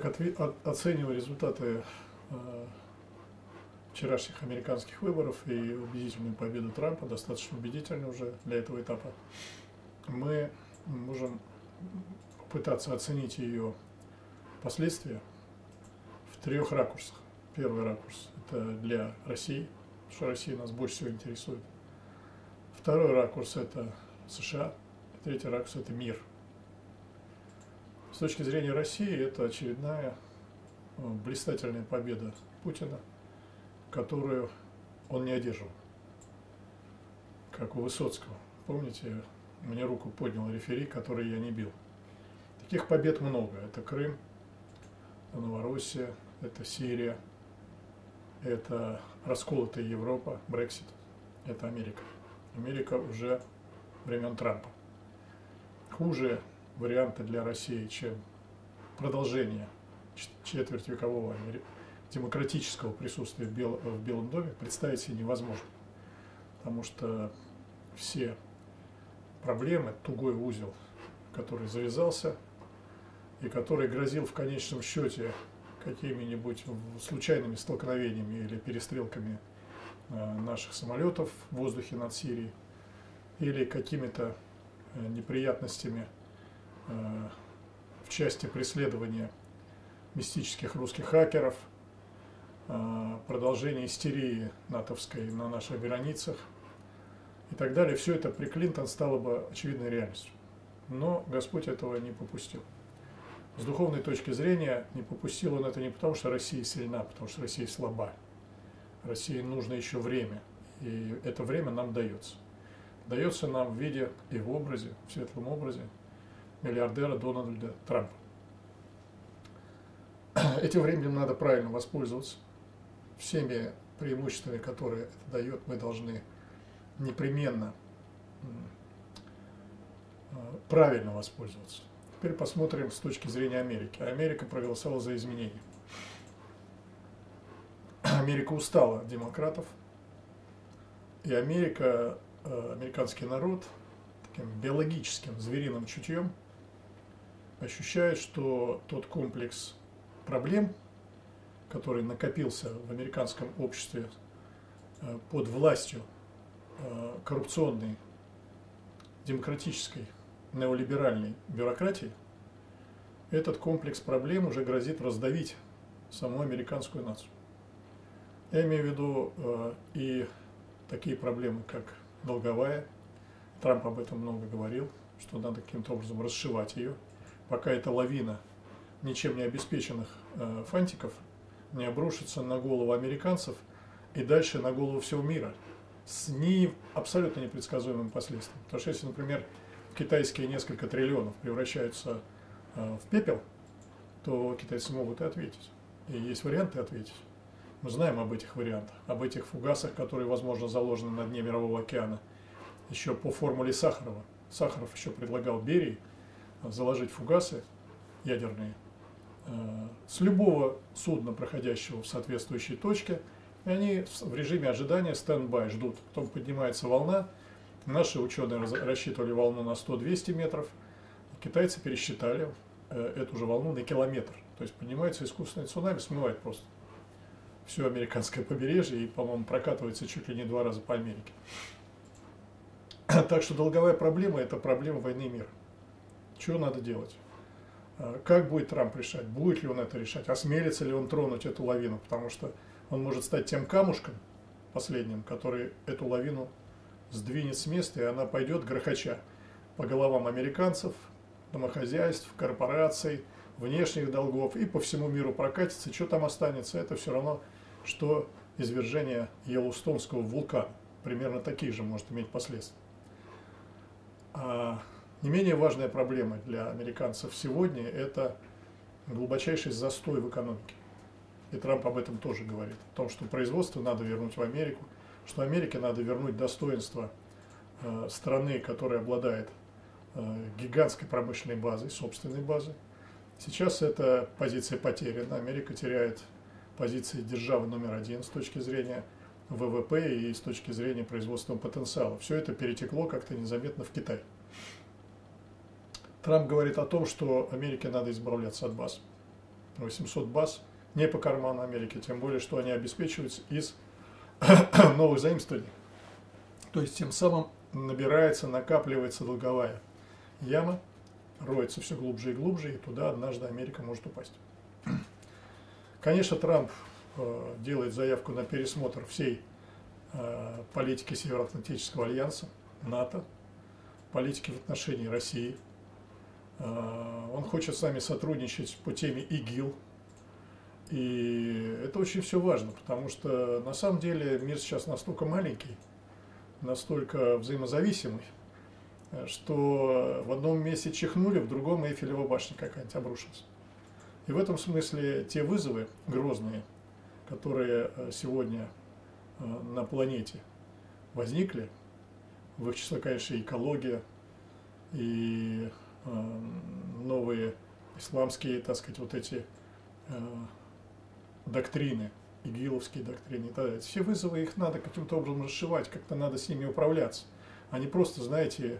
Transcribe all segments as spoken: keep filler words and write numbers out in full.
Так, оценивая результаты э, вчерашних американских выборов и убедительную победу Трампа, достаточно убедительную уже для этого этапа, мы можем попытаться оценить ее последствия в трех ракурсах. Первый ракурс – это для России, потому что Россия нас больше всего интересует. Второй ракурс – это США. И третий ракурс – это мир. С точки зрения России это очередная блистательная победа Путина, которую он не одерживал, как у Высоцкого. Помните, мне руку поднял рефери, который я не бил. Таких побед много. Это Крым, это Новороссия, это Сирия, это расколотая Европа, Брексит, это Америка. Америка уже времен Трампа. Хуже варианты для России, чем продолжение четвертьвекового демократического присутствия в Белом доме, представить себе невозможно. Потому что все проблемы, тугой узел, который завязался и который грозил в конечном счете какими-нибудь случайными столкновениями или перестрелками наших самолетов в воздухе над Сирией, или какими-то неприятностями в части преследования мистических русских хакеров, продолжение истерии натовской на наших границах и так далее. Все это при Клинтон стало бы очевидной реальностью. Но Господь этого не попустил. С духовной точки зрения не попустил он это не потому, что Россия сильна, а потому что Россия слаба. России нужно еще время, и это время нам дается. Дается нам в виде и в образе, в светлом образе миллиардера Дональда Трампа. Этим временем надо правильно воспользоваться. Всеми преимуществами, которые это дает, мы должны непременно правильно воспользоваться. Теперь посмотрим с точки зрения Америки. Америка проголосовала за изменения. Америка устала от демократов. И Америка, американский народ, таким биологическим звериным чутьем ощущает, что тот комплекс проблем, который накопился в американском обществе под властью коррупционной, демократической, неолиберальной бюрократии, этот комплекс проблем уже грозит раздавить саму американскую нацию. Я имею в виду и такие проблемы, как долговая. Трамп об этом много говорил, что надо каким-то образом расшивать ее, пока эта лавина ничем не обеспеченных э, фантиков не обрушится на голову американцев и дальше на голову всего мира с не, абсолютно непредсказуемым последствием. Потому что если, например, китайские несколько триллионов превращаются э, в пепел, то китайцы могут и ответить. И есть варианты ответить. Мы знаем об этих вариантах, об этих фугасах, которые, возможно, заложены на дне Мирового океана. Еще по формуле Сахарова. Сахаров еще предлагал Берии заложить фугасы ядерные с любого судна, проходящего в соответствующей точке, и они в режиме ожидания стендбай ждут. Потом поднимается волна, наши ученые рассчитывали волну на сто-двести метров, китайцы пересчитали эту же волну на километр. То есть поднимается искусственный цунами, смывает просто все американское побережье и, по-моему, прокатывается чуть ли не два раза по Америке. Так что долговая проблема – это проблема войны и мира. Чего надо делать? Как будет Трамп решать? Будет ли он это решать? Осмелится ли он тронуть эту лавину? Потому что он может стать тем камушком последним, который эту лавину сдвинет с места, и она пойдет грохоча по головам американцев, домохозяйств, корпораций, внешних долгов и по всему миру прокатится. Что там останется? Это все равно, что извержение Йеллоустонского вулкана. Примерно такие же может иметь последствия. Не менее важная проблема для американцев сегодня – это глубочайший застой в экономике. И Трамп об этом тоже говорит. О том, что производство надо вернуть в Америку, что Америке надо вернуть достоинство э, страны, которая обладает э, гигантской промышленной базой, собственной базой. Сейчас эта позиция потеряна. Америка теряет позиции державы номер один с точки зрения ВВП и с точки зрения производственного потенциала. Все это перетекло как-то незаметно в Китай. Трамп говорит о том, что Америке надо избавляться от баз. восемьсот баз не по карману Америки, тем более, что они обеспечиваются из новых заимствований. То есть тем самым набирается, накапливается долговая яма, роется все глубже и глубже, и туда однажды Америка может упасть. Конечно, Трамп э, делает заявку на пересмотр всей э, политики Североатлантического альянса, НАТО, политики в отношении России. Э, он хочет с нами сотрудничать по теме ИГИЛ. И это очень все важно, потому что на самом деле мир сейчас настолько маленький, настолько взаимозависимый, что в одном месте чихнули, в другом Эйфелева башня какая-нибудь обрушилась. И в этом смысле те вызовы грозные, которые сегодня на планете возникли, в их число, конечно, экология и новые исламские, так сказать, вот эти доктрины, игиловские доктрины и так далее. Все вызовы, их надо каким-то образом расшивать, как-то надо с ними управляться, а не просто, знаете,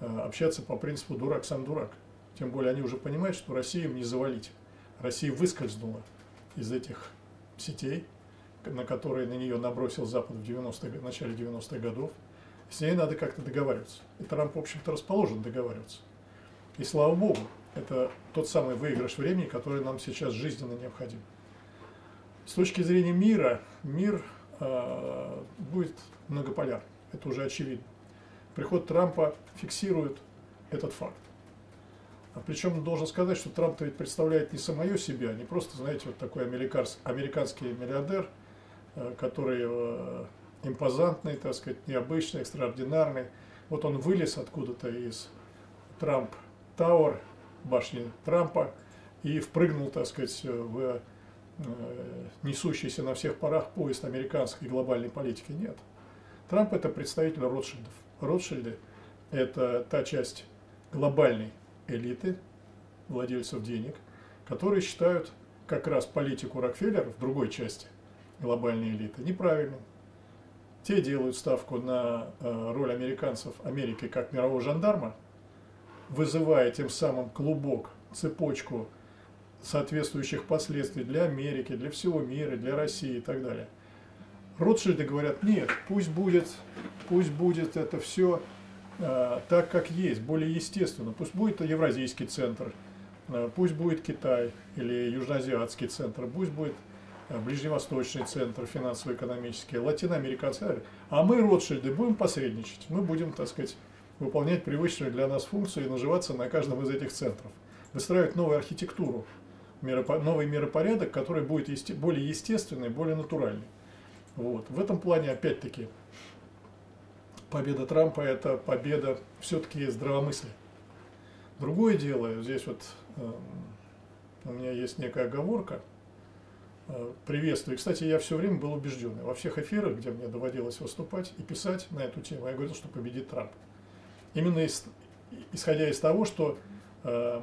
общаться по принципу «дурак сам дурак». Тем более они уже понимают, что Россию им не завалить. Россия выскользнула из этих сетей, на которые на нее набросил Запад в, девяностых, в начале девяностых годов. С ней надо как-то договариваться. И Трамп, в общем-то, расположен договариваться. И слава богу, это тот самый выигрыш времени, который нам сейчас жизненно необходим. С точки зрения мира, мир э, будет многополярным. Это уже очевидно. Приход Трампа фиксирует этот факт. Причем должен сказать, что Трамп-то ведь представляет не самое себя, не просто, знаете, вот такой американский миллиардер, который импозантный, так сказать, необычный, экстраординарный. Вот он вылез откуда-то из Трамп Тауэр, башни Трампа, и впрыгнул, так сказать, в несущийся на всех парах поезд американской глобальной политики. Нет. Трамп – это представитель Ротшильдов. Ротшильды – это та часть глобальной элиты, владельцев денег, которые считают как раз политику Рокфеллера в другой части глобальной элиты неправильной. Те делают ставку на роль американцев Америки как мирового жандарма, вызывая тем самым клубок, цепочку соответствующих последствий для Америки, для всего мира, для России и так далее. Ротшильды говорят: нет, пусть будет, пусть будет это все так, как есть, более естественно. Пусть будет Евразийский центр, пусть будет Китай или Южноазиатский центр, пусть будет Ближневосточный центр финансово-экономический, латиноамериканский. А мы, Ротшильды, будем посредничать. Мы будем, так сказать, выполнять привычную для нас функцию и наживаться на каждом из этих центров. Выстраивать новую архитектуру, новый миропорядок, который будет более естественный, более натуральный. Вот. В этом плане, опять-таки, победа Трампа – это победа все-таки здравомыслия. Другое дело, здесь вот э, у меня есть некая оговорка, э, приветствую. Кстати, я все время был убежден, во всех эфирах, где мне доводилось выступать и писать на эту тему, я говорил, что победит Трамп. Именно из, исходя из того, что э,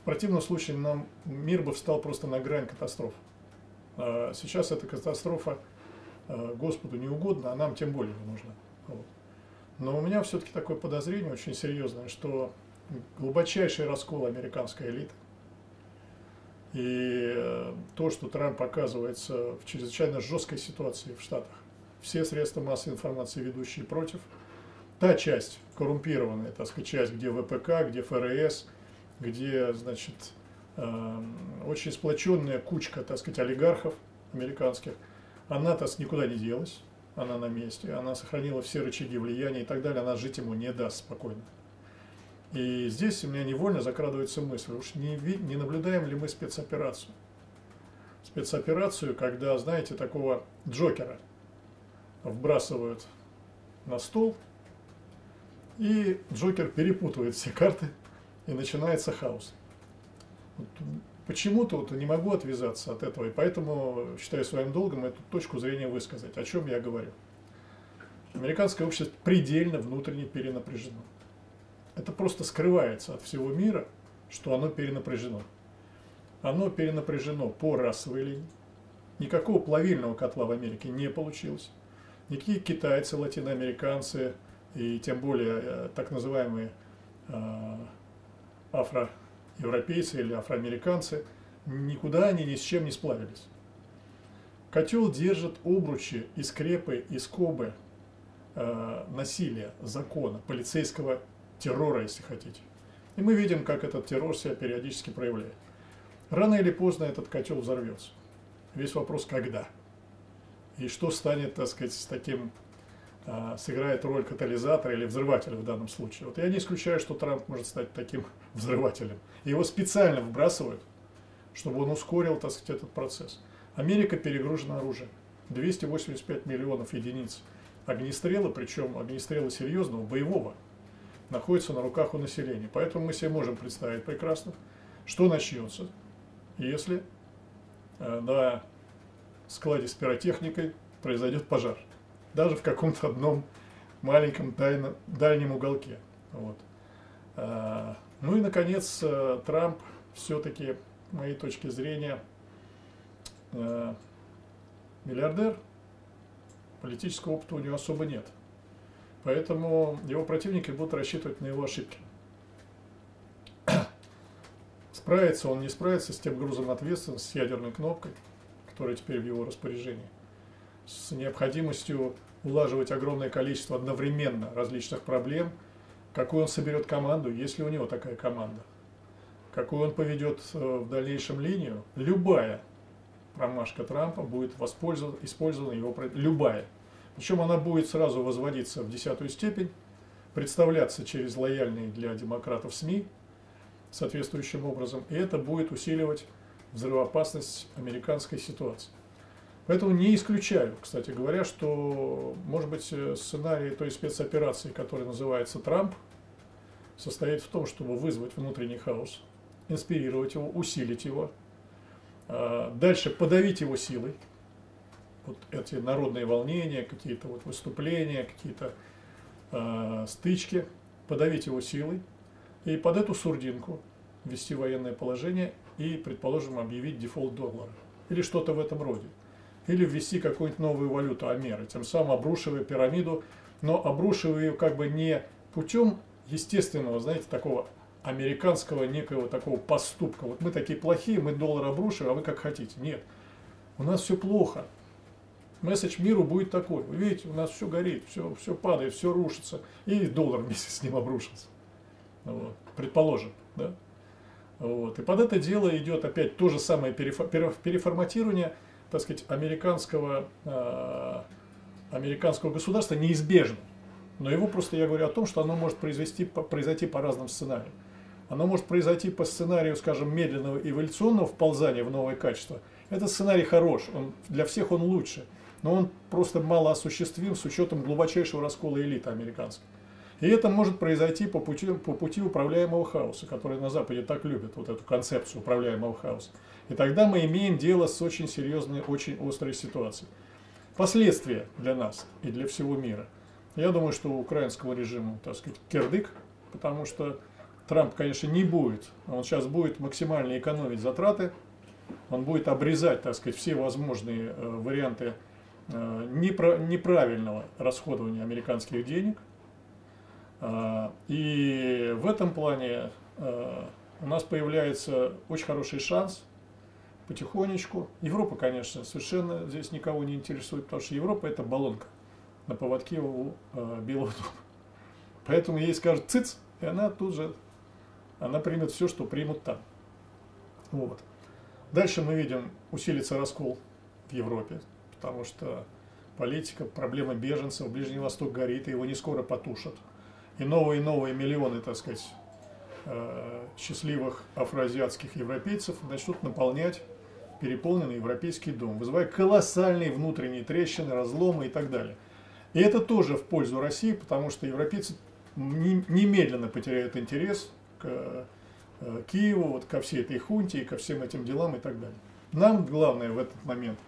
в противном случае нам мир бы встал просто на грань катастроф. Э, сейчас эта катастрофа э, Господу не угодна, а нам тем более не нужна. Вот. Но у меня все-таки такое подозрение очень серьезное, что глубочайший раскол американской элиты и то, что Трамп оказывается в чрезвычайно жесткой ситуации в Штатах, все средства массовой информации, ведущие против, та часть, коррумпированная, так сказать, часть, где ВПК, где ФРС, где, значит, очень сплоченная кучка, так сказать, олигархов американских, она-то никуда не делась. Она на месте, она сохранила все рычаги влияния и так далее, она жить ему не даст спокойно. И здесь у меня невольно закрадывается мысль, уж не, не наблюдаем ли мы спецоперацию? Спецоперацию, когда, знаете, такого Джокера вбрасывают на стол, и Джокер перепутывает все карты, и начинается хаос. Вот почему-то вот не могу отвязаться от этого, и поэтому считаю своим долгом эту точку зрения высказать. О чем я говорю? Американское общество предельно внутренне перенапряжено. Это просто скрывается от всего мира, что оно перенапряжено. Оно перенапряжено по расовой линии. Никакого плавильного котла в Америке не получилось. Никакие китайцы, латиноамериканцы и тем более э, так называемые э, афро-европейцы или афроамериканцы никуда они ни с чем не сплавились. Котел держит обручи и скрепы, и скобы э, насилия, закона, полицейского террора, если хотите. И мы видим, как этот террор себя периодически проявляет. Рано или поздно этот котел взорвется. Весь вопрос, когда. И что станет, так сказать, с таким, э, сыграет роль катализатора или взрывателя в данном случае. Вот я не исключаю, что Трамп может стать таким взрывателем. Его специально вбрасывают, чтобы он ускорил, так сказать, этот процесс. Америка перегружена оружием. двести восемьдесят пять миллионов единиц огнестрела, причем огнестрела серьезного, боевого, находится на руках у населения. Поэтому мы себе можем представить прекрасно, что начнется, если на складе с пиротехникой произойдет пожар. Даже в каком-то одном маленьком дальнем, дальнем уголке. Вот. Ну и, наконец, Трамп все-таки, с моей точки зрения, миллиардер, политического опыта у него особо нет. Поэтому его противники будут рассчитывать на его ошибки. Справится он, не справится с тем грузом ответственности, с ядерной кнопкой, которая теперь в его распоряжении, с необходимостью улаживать огромное количество одновременно различных проблем, какую он соберет команду, если у него такая команда, какую он поведет в дальнейшем линию. Любая промашка Трампа будет использована его, любая. Причем она будет сразу возводиться в десятую степень, представляться через лояльные для демократов СМИ соответствующим образом, и это будет усиливать взрывоопасность американской ситуации. Поэтому не исключаю, кстати говоря, что, может быть, сценарий той спецоперации, которая называется «Трамп», состоит в том, чтобы вызвать внутренний хаос, инспирировать его, усилить его, дальше подавить его силой, вот эти народные волнения, какие-то вот выступления, какие-то э, стычки, подавить его силой и под эту сурдинку ввести военное положение и, предположим, объявить дефолт доллара или что-то в этом роде, или ввести какую-нибудь новую валюту Амеры, тем самым обрушивая пирамиду, но обрушивая ее как бы не путем естественного, знаете, такого американского некого такого поступка. Вот мы такие плохие, мы доллар обрушим, а вы как хотите. Нет, у нас все плохо. Месседж миру будет такой. Вы видите, у нас все горит, все, все падает, все рушится. И доллар вместе с ним обрушился. Вот. Предположим. Да? Вот. И под это дело идет опять то же самое переформатирование, так сказать, американского, э, американского государства неизбежно. Но его просто, я говорю о том, что оно может произвести, произойти по разным сценариям. Оно может произойти по сценарию, скажем, медленного эволюционного вползания в новое качество. Этот сценарий хорош, он, для всех он лучше, но он просто мало осуществим с учетом глубочайшего раскола элиты американской. И это может произойти по пути, по пути управляемого хаоса, который на Западе так любят, вот эту концепцию управляемого хаоса. И тогда мы имеем дело с очень серьезной, очень острой ситуацией. Последствия для нас и для всего мира. Я думаю, что у украинского режима, так сказать, кирдык, потому что Трамп, конечно, не будет. Он сейчас будет максимально экономить затраты, он будет обрезать, так сказать, все возможные э, варианты э, непра- неправильного расходования американских денег. Э, и в этом плане э, у нас появляется очень хороший шанс потихонечку. Европа, конечно, совершенно здесь никого не интересует, потому что Европа – это баллонка на поводке у э, Белого дома. Поэтому ей скажут «циц», и она тут же, она примет все, что примут там. Вот. Дальше мы видим, усилится раскол в Европе, потому что политика, проблема беженцев, Ближний Восток горит, и его не скоро потушат. И новые и новые миллионы, так сказать, э, счастливых афроазиатских европейцев начнут наполнять переполненный Европейский дом, вызывая колоссальные внутренние трещины, разломы и так далее. И это тоже в пользу России, потому что европейцы немедленно потеряют интерес к Киеву, вот ко всей этой хунте и ко всем этим делам и так далее. Нам главное в этот момент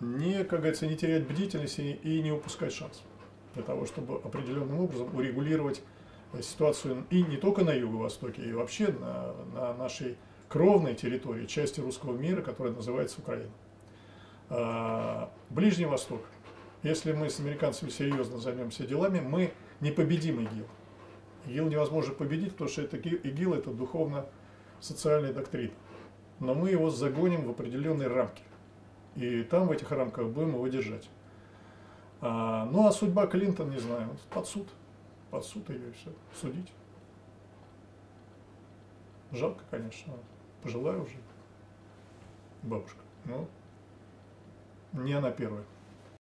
не, как говорится, не терять бдительность и не упускать шанс для того, чтобы определенным образом урегулировать ситуацию и не только на Юго-Востоке, и вообще на, на нашей кровной территории, части русского мира, которая называется Украина. Ближний Восток. Если мы с американцами серьезно займемся делами, мы не победим ИГИЛ. ИГИЛ невозможно победить, потому что это, ИГИЛ – это духовно-социальная доктрина. но мы его загоним в определенные рамки. И там в этих рамках будем его держать. А, ну а судьба Клинтон, не знаю, под суд. Под суд ее и все, судить. Жалко, конечно, пожилая уже бабушка, но не она первая.